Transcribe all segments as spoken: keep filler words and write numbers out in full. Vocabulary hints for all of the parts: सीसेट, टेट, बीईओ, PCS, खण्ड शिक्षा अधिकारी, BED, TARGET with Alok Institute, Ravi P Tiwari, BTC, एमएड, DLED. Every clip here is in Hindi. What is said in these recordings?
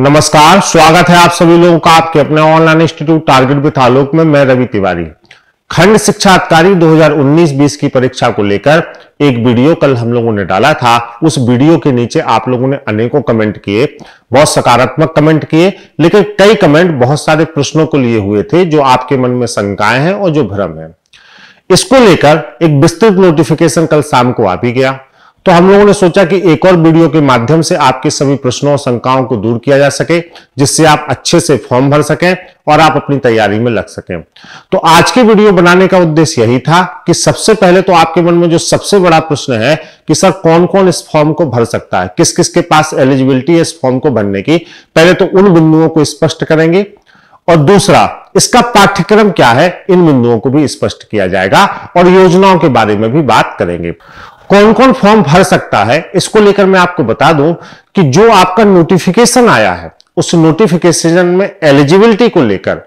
नमस्कार, स्वागत है आप सभी लोगों का आपके अपने online institute target with Alok में। मैं रवि तिवारी। खंड शिक्षा अधिकारी दो हज़ार उन्नीस बीस की परीक्षा को लेकर एक वीडियो कल हम लोगों ने डाला था। उस वीडियो के नीचे आप लोगों ने अनेकों कमेंट किए, बहुत सकारात्मक कमेंट किए, लेकिन कई कमेंट बहुत सारे प्रश्नों को लिए हुए थे जो आपके मन में शंकाएं हैं और जो भ्रम है। इसको लेकर एक विस्तृत नोटिफिकेशन कल शाम को आ भी गया, तो हम लोगों ने सोचा कि एक और वीडियो के माध्यम से आपके सभी प्रश्नों और शंकाओं को दूर किया जा सके, जिससे आप अच्छे से फॉर्म भर सकें और आप अपनी तैयारी में लग सकें। तो आज की वीडियो बनाने का उद्देश्य यही था कि सबसे पहले तो आपके मन में जो सबसे बड़ा प्रश्न है कि सर कौन कौन इस फॉर्म को भर सकता है, किस किस के पास एलिजिबिलिटी है इस फॉर्म को भरने की, पहले तो उन बिंदुओं को स्पष्ट करेंगे और दूसरा इसका पाठ्यक्रम क्या है, इन बिंदुओं को भी स्पष्ट किया जाएगा और योजनाओं के बारे में भी बात करेंगे। कौन कौन फॉर्म भर सकता है इसको लेकर मैं आपको बता दूं कि जो आपका नोटिफिकेशन आया है उस नोटिफिकेशन में एलिजिबिलिटी को लेकर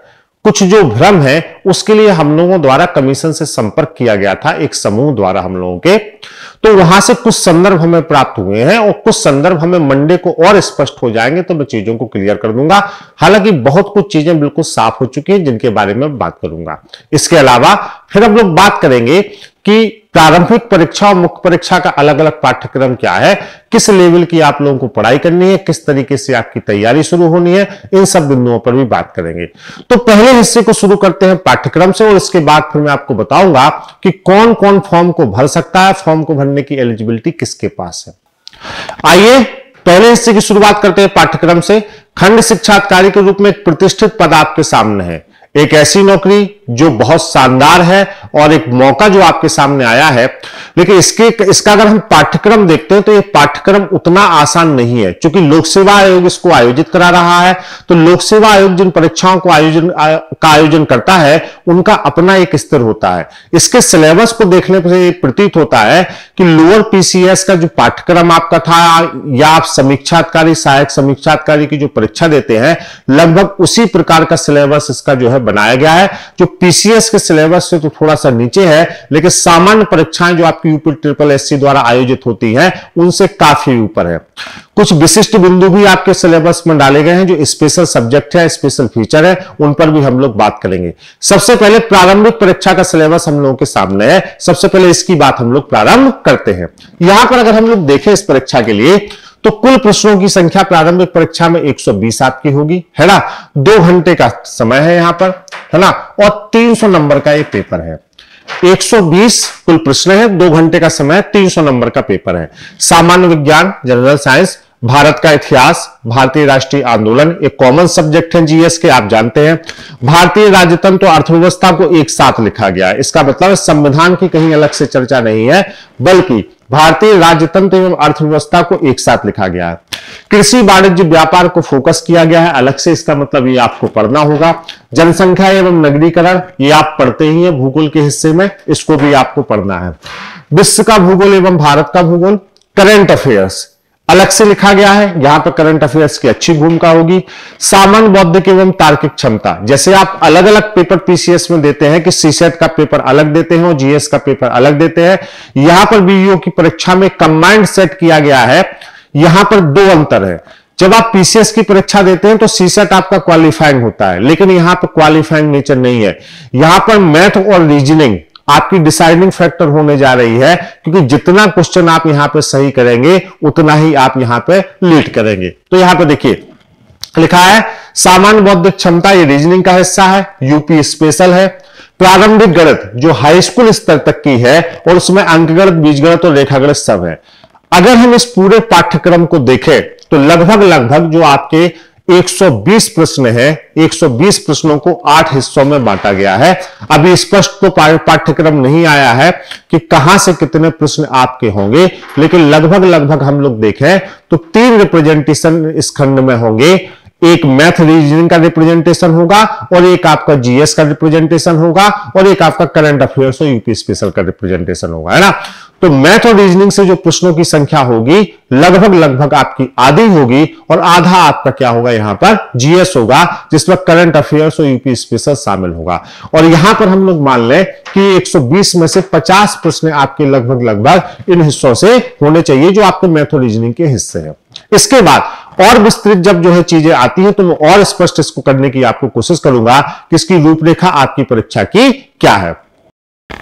कुछ जो भ्रम है उसके लिए हम लोगों द्वारा कमीशन से संपर्क किया गया था, एक समूह द्वारा हम लोगों के, तो वहां से कुछ संदर्भ हमें प्राप्त हुए हैं और कुछ संदर्भ हमें मंडे को और स्पष्ट हो जाएंगे, तो मैं चीजों को क्लियर कर दूंगा। हालांकि बहुत कुछ चीजें बिल्कुल साफ हो चुकी हैं जिनके बारे में बात करूंगा। इसके अलावा फिर हम लोग बात करेंगे कि प्रारंभिक परीक्षा और मुख्य परीक्षा का अलग अलग पाठ्यक्रम क्या है, किस लेवल की आप लोगों को पढ़ाई करनी है, किस तरीके से आपकी तैयारी शुरू होनी है, इन सब बिंदुओं पर भी बात करेंगे। तो पहले हिस्से को शुरू करते हैं पाठ्यक्रम से और इसके बाद फिर मैं आपको बताऊंगा कि कौन कौन फॉर्म को भर सकता है, फॉर्म को भरने की एलिजिबिलिटी किसके पास है। आइए पहले हिस्से की शुरुआत करते हैं पाठ्यक्रम से। खंड शिक्षा अधिकारी के रूप में एक प्रतिष्ठित पद आपके सामने है, एक ऐसी नौकरी जो बहुत शानदार है और एक मौका जो आपके सामने आया है, लेकिन इसके इसका अगर हम पाठ्यक्रम देखते हैं तो ये पाठ्यक्रम उतना आसान नहीं है, क्योंकि लोक सेवा आयोग इसको आयोजित करा रहा है। तो लोक सेवा आयोग जिन परीक्षाओं को आयोजन आयो, का आयोजन करता है उनका अपना एक स्तर होता है। इसके सिलेबस को देखने पर ये प्रतीत होता है कि लोअर पीसीएस का जो पाठ्यक्रम आपका था या आप समीक्षाधिकारी सहायक समीक्षाधिकारी की जो परीक्षा देते हैं लगभग उसी प्रकार का सिलेबस इसका जो है बनाया गया है, जो पीसीएस के सिलेबस से तो थोड़ा सा नीचे है, लेकिन सामान्य परीक्षाएं जो आपकी यूपी ट्रिपल एससी द्वारा आयोजित होती हैं उनसे काफी ऊपर है। कुछ विशिष्ट बिंदु भी आपके सिलेबस में डाले गए हैं जो स्पेशल सब्जेक्ट है, स्पेशल फीचर है, उन पर भी हम लोग बात करेंगे। सबसे पहले प्रारंभिक परीक्षा का सिलेबस हम लोगों के सामने है, सबसे पहले इसकी बात हम लोग प्रारंभ करते हैं। यहां पर अगर हम लोग देखें इस परीक्षा के लिए तो कुल प्रश्नों की संख्या प्रारंभिक परीक्षा में एक सौ बीस आपकी होगी, है ना। दो घंटे का समय है यहां पर, है ना, और तीन सौ नंबर का ये पेपर है। एक सौ बीस कुल प्रश्न है, दो घंटे का समय, तीन सौ नंबर का पेपर है। सामान्य विज्ञान, जनरल साइंस, भारत का इतिहास, भारतीय राष्ट्रीय आंदोलन एक कॉमन सब्जेक्ट है जीएस के, आप जानते हैं। भारतीय राजतंत्र तो अर्थव्यवस्था को एक साथ लिखा गया है, इसका मतलब संविधान की कहीं अलग से चर्चा नहीं है, बल्कि भारतीय राजतंत्र एवं अर्थव्यवस्था को एक साथ लिखा गया है। कृषि वाणिज्य व्यापार को फोकस किया गया है अलग से, इसका मतलब ये आपको पढ़ना होगा। जनसंख्या एवं नगरीकरण ये आप पढ़ते ही हैं, भूगोल के हिस्से में इसको भी आपको पढ़ना है। विश्व का भूगोल एवं भारत का भूगोल, करंट अफेयर्स अलग से लिखा गया है, यहां पर करंट अफेयर्स की अच्छी भूमिका होगी। सामान्य बौद्धिक एवं तार्किक क्षमता, जैसे आप अलग अलग पेपर पीसीएस में देते हैं कि सीसेट का पेपर अलग देते हैं और जीएस का पेपर अलग देते हैं, यहां पर बीईओ की परीक्षा में कंबाइंड सेट किया गया है। यहां पर दो अंतर है, जब आप पीसीएस की परीक्षा देते हैं तो सीसेट आपका क्वालिफाइंग होता है, लेकिन यहां पर क्वालिफाइंग नेचर नहीं है, यहां पर मैथ और रीजनिंग आपकी डिसाइडिंग फैक्टर होने जा रही है, क्योंकि जितना क्वेश्चन आप यहां पे सही करेंगे उतना ही आप यहां पे लीड करेंगे। तो यहां पे देखिए लिखा है सामान्य बौद्धिक क्षमता, ये रीजनिंग का हिस्सा है, यूपी स्पेशल है। प्रारंभिक गणित जो हाई स्कूल स्तर तक की है और उसमें अंकगणित, बीजगणित और रेखागणित सब है। अगर हम इस पूरे पाठ्यक्रम को देखें तो लगभग लगभग जो आपके एक सौ बीस प्रश्न है, एक सौ बीस प्रश्नों को आठ हिस्सों में बांटा गया है। अभी स्पष्ट तो पाठ्यक्रम नहीं आया है कि कहां से कितने प्रश्न आपके होंगे, लेकिन लगभग लगभग हम लोग देखें तो तीन रिप्रेजेंटेशन इस खंड में होंगे। एक मैथ रीजनिंग का रिप्रेजेंटेशन होगा और एक आपका जीएस का रिप्रेजेंटेशन होगा और एक आपका करंट अफेयर्स और यूपी स्पेशल का रिप्रेजेंटेशन होगा, है ना। तो मैथ और रीजनिंग से जो प्रश्नों की संख्या होगी लगभग लगभग आपकी आधी होगी और आधा आपका क्या होगा यहां पर जीएस होगा, जिसमें करंट अफेयर्स और यूपी स्पेशल शामिल होगा। और यहां पर हम लोग मान लें कि एक सौ बीस में से पचास प्रश्न आपके लगभग लगभग इन हिस्सों से होने चाहिए जो आपके मैथ और रीजनिंग के हिस्से हैं। इसके बाद और विस्तृत जब जो है चीजें आती है तो मैं और स्पष्ट इसको करने की आपको कोशिश करूंगा कि इसकी रूपरेखा आपकी परीक्षा की क्या है।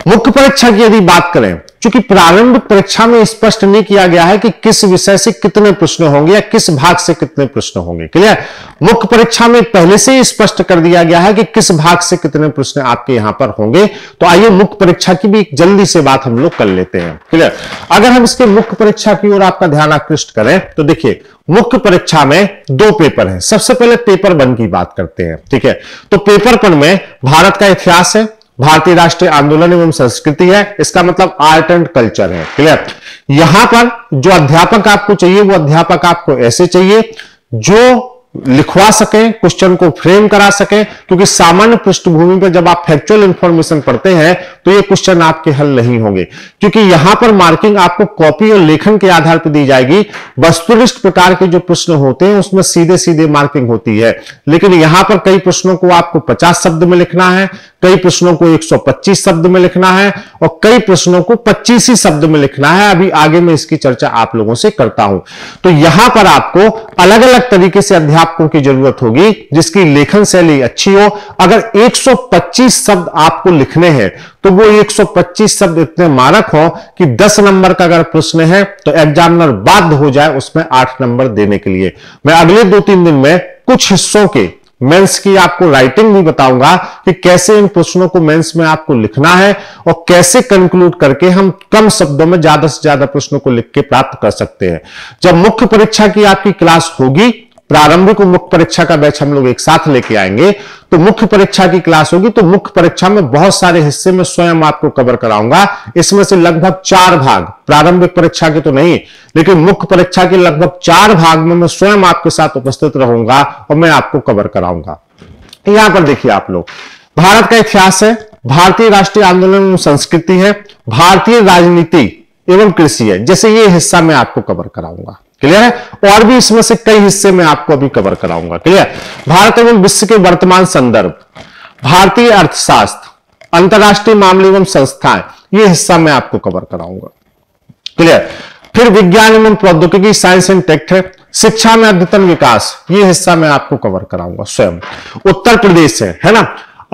मुख्य परीक्षा की यदि बात करें, चूंकि प्रारंभिक परीक्षा में स्पष्ट नहीं किया गया है कि किस विषय से कितने प्रश्न होंगे या किस भाग से कितने प्रश्न होंगे, क्लियर। मुख्य परीक्षा में पहले से ही स्पष्ट कर दिया गया है कि किस भाग से कितने प्रश्न आपके यहां पर होंगे। तो आइए मुख्य परीक्षा की भी जल्दी से बात हम लोग कर लेते हैं, क्लियर। अगर हम इसके मुख्य परीक्षा की ओर आपका ध्यान आकृष्ट करें तो देखिए मुख्य परीक्षा में दो पेपर है। सबसे पहले पेपर वन की बात करते हैं, ठीक है। तो पेपर वन में भारत का इतिहास है, भारतीय राष्ट्रीय आंदोलन एवं संस्कृति है, इसका मतलब आर्ट एंड कल्चर है, क्लियर। यहां पर जो अध्यापक आपको चाहिए वो अध्यापक आपको ऐसे चाहिए जो लिखवा सके, क्वेश्चन को फ्रेम करा सके, क्योंकि सामान्य पृष्ठभूमि पर जब आप फैक्चुअल इंफॉर्मेशन पढ़ते हैं तो ये क्वेश्चन आपके हल नहीं होंगे, क्योंकि यहां पर मार्किंग आपको कॉपी और लेखन के आधार पर दी जाएगी। वस्तुनिष्ठ प्रकार के जो प्रश्न होते हैं उसमें सीधे सीधे मार्किंग होती है, लेकिन यहां पर कई प्रश्नों को आपको पचास शब्द में लिखना है, कई प्रश्नों को एक सौ पच्चीस शब्द में लिखना है और कई प्रश्नों को पच्चीस ही शब्द में लिखना है। अभी आगे मैं इसकी चर्चा आप लोगों से करता हूं। तो यहां पर आपको अलग अलग तरीके से अध्यापकों की जरूरत होगी जिसकी लेखन शैली अच्छी हो। अगर एक सौ पच्चीस शब्द आपको लिखने हैं तो वो एक सौ पच्चीस शब्द इतने मारक हो कि दस नंबर का अगर प्रश्न है तो एग्जामिनर बाध्य हो जाए उसमें आठ नंबर देने के लिए। मैं अगले दो तीन दिन में कुछ हिस्सों के मेंस की आपको राइटिंग भी बताऊंगा कि कैसे इन प्रश्नों को मेंस में आपको लिखना है और कैसे कंक्लूड करके हम कम शब्दों में ज्यादा से ज्यादा प्रश्नों को लिख के प्राप्त कर सकते हैं। जब मुख्य परीक्षा की आपकी क्लास होगी, प्रारंभिक और मुख्य परीक्षा का बैच हम लोग एक साथ लेके आएंगे, तो मुख्य परीक्षा की क्लास होगी तो मुख्य परीक्षा में बहुत सारे हिस्से में स्वयं आपको कवर कराऊंगा। इसमें से लगभग चार भाग, प्रारंभिक परीक्षा के तो नहीं लेकिन मुख्य परीक्षा के लगभग चार भाग में मैं स्वयं आपके साथ उपस्थित रहूंगा और मैं आपको कवर कराऊंगा। यहां पर देखिए आप लोग, भारत का इतिहास है, भारतीय राष्ट्रीय आंदोलन एवं संस्कृति है, भारतीय राजनीति एवं कृषि है, जैसे ये हिस्सा मैं आपको कवर कराऊंगा, क्लियर है। और भी इसमें से कई हिस्से में आपको अभी कवर कराऊंगा, क्लियर। भारत एवं विश्व के वर्तमान संदर्भ, भारतीय अर्थशास्त्र, अंतरराष्ट्रीय मामले एवं संस्थाएं, ये हिस्सा मैं आपको कवर कराऊंगा, क्लियर। फिर विज्ञान एवं प्रौद्योगिकी, साइंस एंड टेक है, शिक्षा में अद्यतन विकास, ये हिस्सा मैं आपको कवर कराऊंगा स्वयं। उत्तर प्रदेश है, है ना,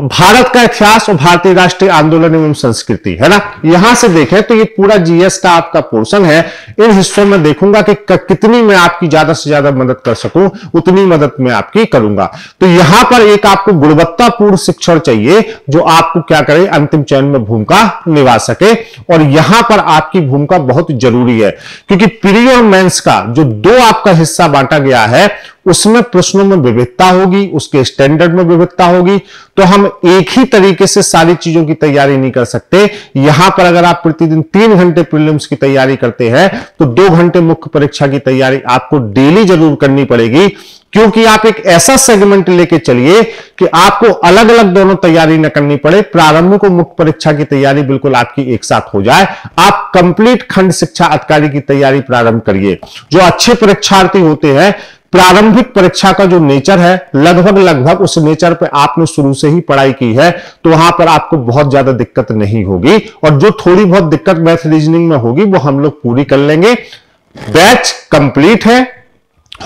भारत का इतिहास और भारतीय राष्ट्रीय आंदोलन एवं संस्कृति, है ना। यहां से देखें तो ये पूरा जीएस का आपका पोर्शन है। इन हिस्सों में देखूंगा कि कितनी मैं आपकी ज्यादा से ज्यादा मदद कर सकूं, उतनी मदद मैं आपकी करूंगा। तो यहां पर एक आपको गुणवत्तापूर्ण शिक्षण चाहिए जो आपको क्या करे, अंतिम चयन में भूमिका निभा सके, और यहां पर आपकी भूमिका बहुत जरूरी है, क्योंकि प्री और मेंस का जो दो आपका हिस्सा बांटा गया है उसमें प्रश्नों में विविधता होगी, उसके स्टैंडर्ड में विविधता होगी। तो हम एक ही तरीके से सारी चीजों की तैयारी नहीं कर सकते। यहां पर अगर आप प्रतिदिन तीन घंटे प्रीलिम्स की तैयारी करते हैं तो दो घंटे मुख्य परीक्षा की तैयारी आपको डेली जरूर करनी पड़ेगी, क्योंकि आप एक ऐसा सेगमेंट लेके चलिए कि आपको अलग अलग दोनों तैयारी न करनी पड़े। प्रारंभिक और मुख्य परीक्षा की तैयारी बिल्कुल आपकी एक साथ हो जाए। आप कंप्लीट खंड शिक्षा अधिकारी की तैयारी प्रारंभ करिए। जो अच्छे परीक्षार्थी होते हैं, प्रारंभिक परीक्षा का जो नेचर है लगभग लगभग उस नेचर पे आपने शुरू से ही पढ़ाई की है तो वहां पर आपको बहुत ज्यादा दिक्कत नहीं होगी, और जो थोड़ी बहुत दिक्कत मैथ रीजनिंग में होगी वो हम लोग पूरी कर लेंगे। बैच कंप्लीट है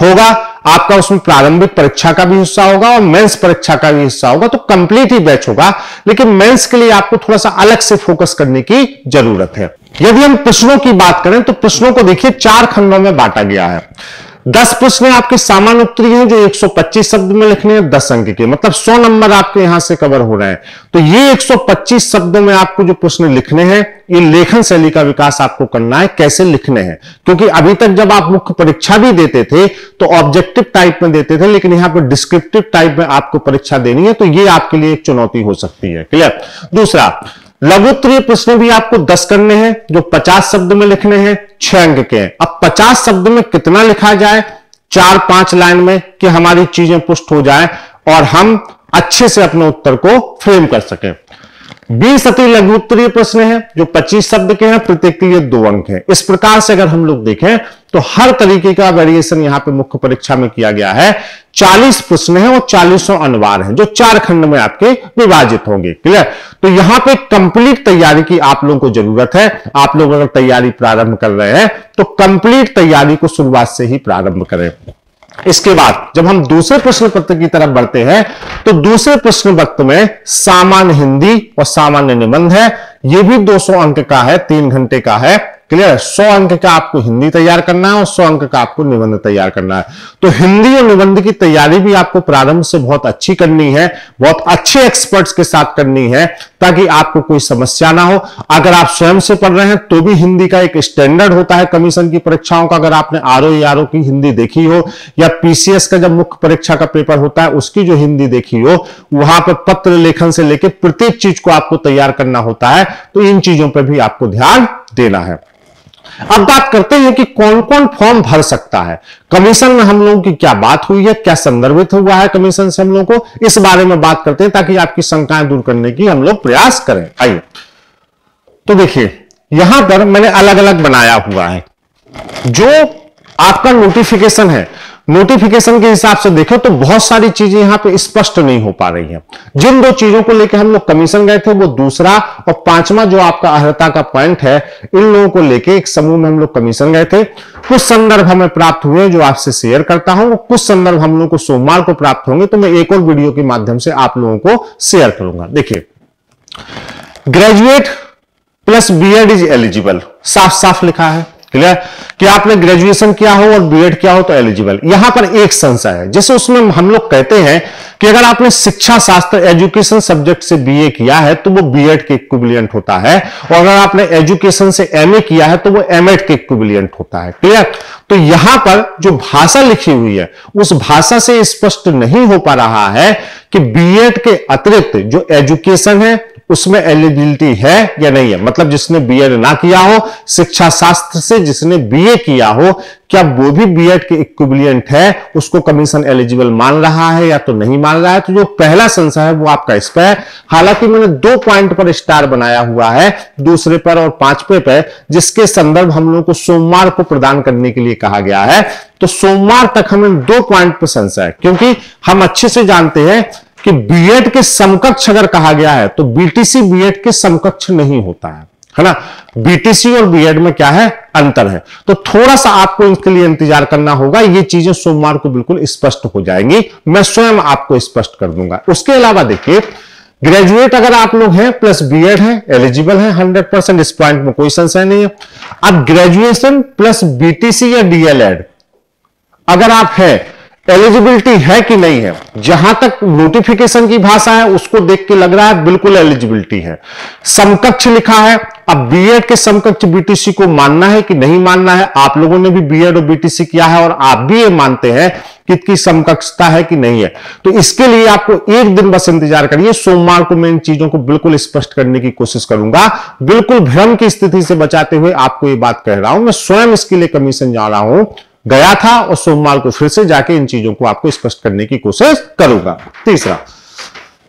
होगा आपका, उसमें प्रारंभिक परीक्षा का भी हिस्सा होगा और मेंस परीक्षा का भी हिस्सा होगा, तो कंप्लीट ही बैच होगा। लेकिन मेंस के लिए आपको थोड़ा सा अलग से फोकस करने की जरूरत है। यदि हम प्रश्नों की बात करें तो प्रश्नों को देखिए चार खंडों में बांटा गया है। दस प्रश्न आपके सामान्य उत्तरीय हैं जो एक सौ पच्चीस शब्द में लिखने हैं, दस अंक के, मतलब सौ नंबर आपके यहां से कवर हो रहे हैं। तो ये एक सौ पच्चीस शब्दों में आपको जो प्रश्न लिखने हैं, ये लेखन शैली का विकास आपको करना है, कैसे लिखने हैं, क्योंकि अभी तक जब आप मुख्य परीक्षा भी देते थे तो ऑब्जेक्टिव टाइप में देते थे, लेकिन यहां पर डिस्क्रिप्टिव टाइप में आपको परीक्षा देनी है, तो ये आपके लिए एक चुनौती हो सकती है, क्लियर। दूसरा, लघुत्तरीय प्रश्न भी आपको दस करने हैं जो पचास शब्द में लिखने हैं, छह अंक के हैं। अब पचास शब्द में कितना लिखा जाए, चार पांच लाइन में, कि हमारी चीजें पुष्ट हो जाए और हम अच्छे से अपने उत्तर को फ्रेम कर सकें। बीस अति लघुत्तरीय प्रश्न है जो पच्चीस शब्द के हैं, प्रत्येक के लिए दो अंक है। इस प्रकार से अगर हम लोग देखें तो हर तरीके का वेरिएशन यहाँ पे मुख्य परीक्षा में किया गया है। चालीस प्रश्न है और चालीसों अनवार हैं जो चार खंड में आपके विभाजित होंगे, क्लियर। तो यहाँ पे कंप्लीट तैयारी की आप लोगों को जरूरत है। आप लोग अगर तैयारी प्रारंभ कर रहे हैं तो कंप्लीट तैयारी को शुरुआत से ही प्रारंभ करें। इसके बाद जब हम दूसरे प्रश्न पत्र की तरफ बढ़ते हैं तो दूसरे प्रश्न पत्र में सामान्य हिंदी और सामान्य निबंध है। यह भी दो सौ अंक का है, तीन घंटे का है। क्लियर, सौ अंक का आपको हिंदी तैयार करना है और सौ अंक का आपको निबंध तैयार करना है। तो हिंदी और निबंध की तैयारी भी आपको प्रारंभ से बहुत अच्छी करनी है, बहुत अच्छे एक्सपर्ट्स के साथ करनी है ताकि आपको कोई समस्या ना हो। अगर आप स्वयं से पढ़ रहे हैं तो भी हिंदी का एक स्टैंडर्ड होता है कमीशन की परीक्षाओं का। अगर आपने आरओ यारो की हिंदी देखी हो या पीसीएस का जब मुख्य परीक्षा का पेपर होता है उसकी जो हिंदी देखी हो, वहां पर पत्र लेखन से लेकर प्रत्येक चीज को आपको तैयार करना होता है। तो इन चीजों पर भी आपको ध्यान देना है। अब बात करते हैं कि कौन कौन फॉर्म भर सकता है। कमीशन में हम लोगों की क्या बात हुई है, क्या संदर्भित हुआ है कमीशन से, हम लोगों को इस बारे में बात करते हैं ताकि आपकी शंकाएं दूर करने की हम लोग प्रयास करें। आइए, तो देखिए यहां पर मैंने अलग अलग बनाया हुआ है। जो आपका नोटिफिकेशन है, नोटिफिकेशन के हिसाब से देखो तो बहुत सारी चीजें यहां पे स्पष्ट नहीं हो पा रही हैं। जिन दो चीजों को लेकर हम लोग कमीशन गए थे वो दूसरा और पांचवा जो आपका अर्हता का पॉइंट है, इन लोगों को लेकर एक समूह में हम लोग कमीशन गए थे। कुछ संदर्भ हमें प्राप्त हुए जो आपसे शेयर करता हूं, कुछ संदर्भ हम लोगों को सोमवार को प्राप्त होंगे तो मैं एक और वीडियो के माध्यम से आप लोगों को शेयर करूंगा। देखिए, graduate plus BEd is eligible, साफ साफ लिखा है। क्लियर कि आपने ग्रेजुएशन किया हो और बीएड किया हो तो एलिजिबल। यहां पर एक संशय है, जैसे उसमें हम लोग कहते हैं कि अगर आपने शिक्षा शास्त्र एजुकेशन सब्जेक्ट से बीए किया है तो वो बीएड के इक्विवेलेंट होता है, और अगर आपने एजुकेशन से एमए किया है तो वो एमएड के इक्विवेलेंट होता है। क्लियर, तो यहां पर जो भाषा लिखी हुई है उस भाषा से स्पष्ट नहीं हो पा रहा है कि बीएड के अतिरिक्त जो एजुकेशन है उसमें एलिजिबिलिटी है या नहीं है। मतलब जिसने बीएड ना किया हो, शिक्षा शास्त्र से जिसने बीए किया हो, क्या वो भी बीएड के इक्विवेलेंट है, उसको कमीशन एलिजिबल मान रहा है या तो नहीं मान रहा है। तो जो पहला संशय है वो आपका इस पर है। हालांकि मैंने दो पॉइंट पर स्टार बनाया हुआ है, दूसरे पर और पांचवे पर, जिसके संदर्भ हम लोगों को सोमवार को प्रदान करने के लिए कहा गया है। तो सोमवार तक हमें दो पॉइंट पर संशय है, क्योंकि हम अच्छे से जानते हैं कि बीएड के समकक्ष अगर कहा गया है तो बीटीसी बीएड के समकक्ष नहीं होता है, है ना। बीटीसी और बीएड में क्या है, अंतर है। तो थोड़ा सा आपको इसके लिए इंतजार करना होगा। ये चीजें सोमवार को बिल्कुल स्पष्ट हो जाएंगी, मैं स्वयं आपको स्पष्ट कर दूंगा। उसके अलावा देखिए, ग्रेजुएट अगर आप लोग हैं प्लस बीएड है, एलिजिबल है हंड्रेड परसेंट, इस पॉइंट में कोई संशय नहीं है। अब ग्रेजुएशन प्लस बीटीसी या डीएलएड अगर आप हैं, एलिजिबिलिटी है कि नहीं है, जहां तक नोटिफिकेशन की भाषा है उसको देख के लग रहा है बिल्कुल एलिजिबिलिटी है। समकक्ष लिखा है, अब बीएड के समकक्ष बीटीसी को मानना है कि नहीं मानना है। आप लोगों ने भी बीएड और बीटीसी किया है और आप भी ये मानते हैं कितनी समकक्षता है कि नहीं है। तो इसके लिए आपको एक दिन बस इंतजार करिए, सोमवार को मैं इन चीजों को बिल्कुल स्पष्ट करने की कोशिश करूंगा। बिल्कुल भ्रम की स्थिति से बचाते हुए आपको ये बात कह रहा हूं, मैं स्वयं इसके लिए कमीशन जा रहा हूं, गया था, और सोमवार को फिर से जाके इन चीजों को आपको स्पष्ट करने की कोशिश करूंगा। तीसरा,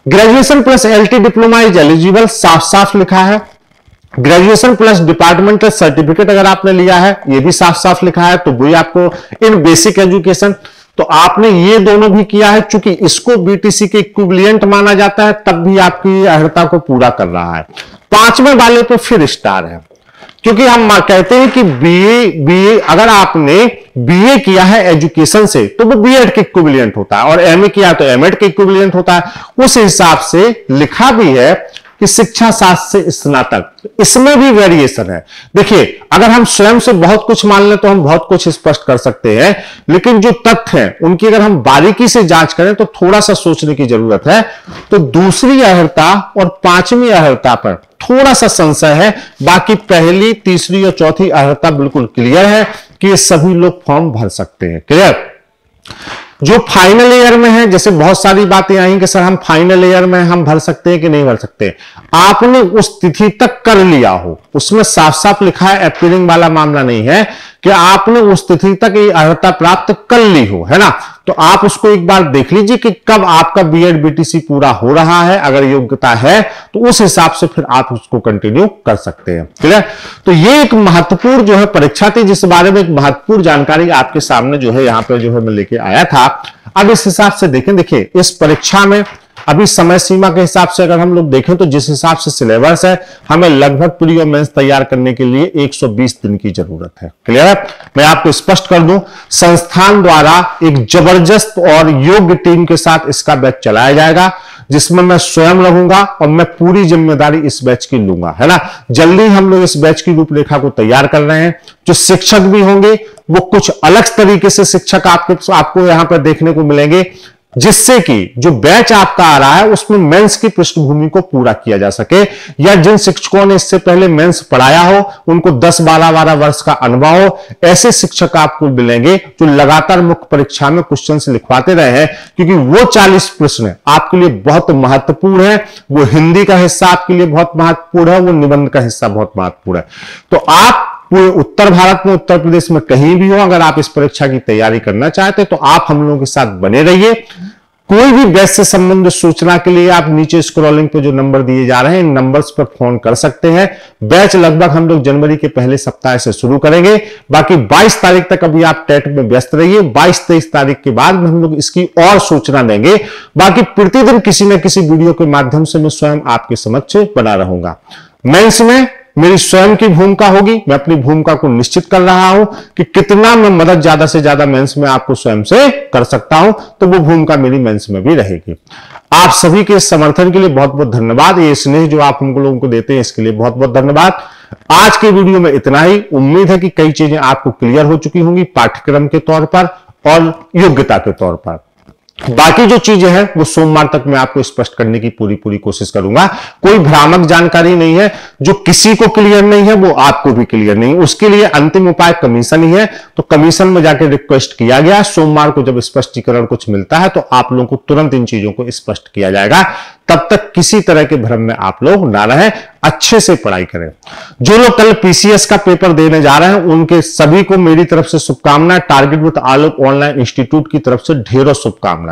graduation plus LT diploma is eligible, साफ साफ लिखा है। ग्रेजुएशन प्लस डिपार्टमेंटल सर्टिफिकेट अगर आपने लिया है, यह भी साफ साफ लिखा है, तो वही आपको इन बेसिक एजुकेशन। तो आपने ये दोनों भी किया है, चूंकि इसको बीटीसी के इक्विवेलेंट माना जाता है तब भी आपकी अर्हता को पूरा कर रहा है। पांचवें वाले पे फिर स्टार है, क्योंकि हम कहते हैं कि बीए बीए अगर आपने बीए किया है एजुकेशन से तो वो बीएड के इक्विवेलेंट होता है, और एमए किया तो एमएड के इक्विवेलेंट होता है। उस हिसाब से लिखा भी है कि शिक्षा शास्त्र से स्नातक, इसमें भी वेरिएशन है। देखिए, अगर हम स्वयं से बहुत कुछ मान लें तो हम बहुत कुछ स्पष्ट कर सकते हैं, लेकिन जो तथ्य हैं उनकी अगर हम बारीकी से जांच करें तो थोड़ा सा सोचने की जरूरत है। तो दूसरी अर्हता और पांचवी अर्हता पर थोड़ा सा संशय है, बाकी पहली, तीसरी और चौथी अर्हता बिल्कुल क्लियर है कि ये सभी लोग फॉर्म भर सकते हैं। क्लियर, जो फाइनल ईयर में है, जैसे बहुत सारी बातें आई कि सर हम फाइनल ईयर में हम भर सकते हैं कि नहीं भर सकते, आपने उस तिथि तक कर लिया हो, उसमें साफ साफ लिखा है, अपीयरिंग वाला मामला नहीं है कि आपने उस तिथि तक ये अर्हता प्राप्त कर ली हो, है ना। तो आप उसको एक बार देख लीजिए कि कब आपका बीएड बीटीसी पूरा हो रहा है। अगर योग्यता है तो उस हिसाब से फिर आप उसको कंटिन्यू कर सकते हैं। क्लियर, तो ये एक महत्वपूर्ण जो है परीक्षा थी, जिस बारे में एक महत्वपूर्ण जानकारी आपके सामने जो है यहाँ पे जो है मैं लेके आया था। अब इस हिसाब से देखें, देखिए इस परीक्षा में अभी समय सीमा के हिसाब से अगर हम लोग देखें तो जिस हिसाब से सिलेबस है, हमें लगभग प्री और मेंस तैयार करने के लिए एक सौ बीस दिन की जरूरत है। क्लियर है? मैं आपको स्पष्ट कर दूं, संस्थान द्वारा एक जबरदस्त और योग्य टीम के साथ इसका बैच चलाया जाएगा जिसमें मैं स्वयं रहूंगा और मैं पूरी जिम्मेदारी इस बैच की लूंगा, है ना। जल्दी हम लोग इस बैच की रूपरेखा को तैयार कर रहे हैं। जो शिक्षक भी होंगे वो कुछ अलग तरीके से शिक्षक आपको आपको यहां पर देखने को मिलेंगे, जिससे कि जो बैच आपका आ रहा है उसमें मेंस की पृष्ठभूमि को पूरा किया जा सके, या जिन शिक्षकों ने इससे पहले मेंस पढ़ाया हो उनको दस बारह बारह वर्ष का अनुभव हो, ऐसे शिक्षक आपको मिलेंगे जो लगातार मुख्य परीक्षा में क्वेश्चंस लिखवाते रहे हैं, क्योंकि वो चालीस प्रश्न आपके लिए बहुत महत्वपूर्ण है। वो हिंदी का हिस्सा आपके लिए बहुत महत्वपूर्ण है, वो निबंध का हिस्सा बहुत महत्वपूर्ण है। तो आप पूरे उत्तर भारत में, उत्तर प्रदेश में कहीं भी हो, अगर आप इस परीक्षा की तैयारी करना चाहते हैं तो आप हम लोगों के साथ बने रहिए। कोई भी बैच से संबंधित सूचना के लिए आप नीचे स्क्रॉलिंग पे जो नंबर दिए जा रहे हैं, इन नंबर्स पर फोन कर सकते हैं। बैच लगभग हम लोग जनवरी के पहले सप्ताह से शुरू करेंगे। बाकी बाईस तारीख तक अभी आप टेट में व्यस्त रहिए। बाईस तेईस तारीख के बाद हम लोग इसकी और सूचना देंगे। बाकी प्रतिदिन किसी न किसी वीडियो के माध्यम से मैं स्वयं आपके समक्ष बना रहूंगा। मैं इसमें मेरी स्वयं की भूमिका होगी। मैं अपनी भूमिका को निश्चित कर रहा हूं कि कितना मैं मदद ज्यादा से ज्यादा मेंस में आपको स्वयं से कर सकता हूं, तो वो भूमिका मेरी मेंस में भी रहेगी। आप सभी के समर्थन के लिए बहुत बहुत धन्यवाद। ये स्नेह जो आप हमको लोगों को देते हैं, इसके लिए बहुत बहुत धन्यवाद। आज के वीडियो में इतना ही। उम्मीद है कि कई चीजें आपको क्लियर हो चुकी होंगी पाठ्यक्रम के तौर पर और योग्यता के तौर पर। बाकी जो चीजें हैं वो सोमवार तक मैं आपको स्पष्ट करने की पूरी पूरी कोशिश करूंगा। कोई भ्रामक जानकारी नहीं है, जो किसी को क्लियर नहीं है वो आपको भी क्लियर नहीं। उसके लिए अंतिम उपाय कमीशन ही है। तो कमीशन में जाकर रिक्वेस्ट किया गया, सोमवार को जब स्पष्टीकरण कुछ मिलता है तो आप लोगों को तुरंत इन चीजों को स्पष्ट किया जाएगा। तब तक किसी तरह के भ्रम में आप लोग ना रहें, अच्छे से पढ़ाई करें। जो लोग कल पीसीएस का पेपर देने जा रहे हैं उनके सभी को मेरी तरफ से शुभकामनाएं। Target with Alok online institute की तरफ से ढेरों शुभकामनाएं।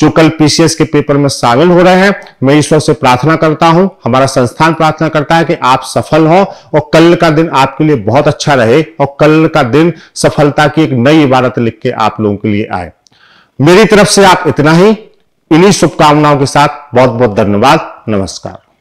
जो कल पीसीएस के पेपर में शामिल हो रहे हैं, मैं ईश्वर से प्रार्थना करता हूं, हमारा संस्थान प्रार्थना करता है कि आप सफल हो और कल का दिन आपके लिए बहुत अच्छा रहे और कल का दिन सफलता की एक नई इबारत लिख के आप लोगों के लिए आए। मेरी तरफ से आप इतना ही। इन्हीं शुभकामनाओं के साथ बहुत बहुत धन्यवाद। नमस्कार।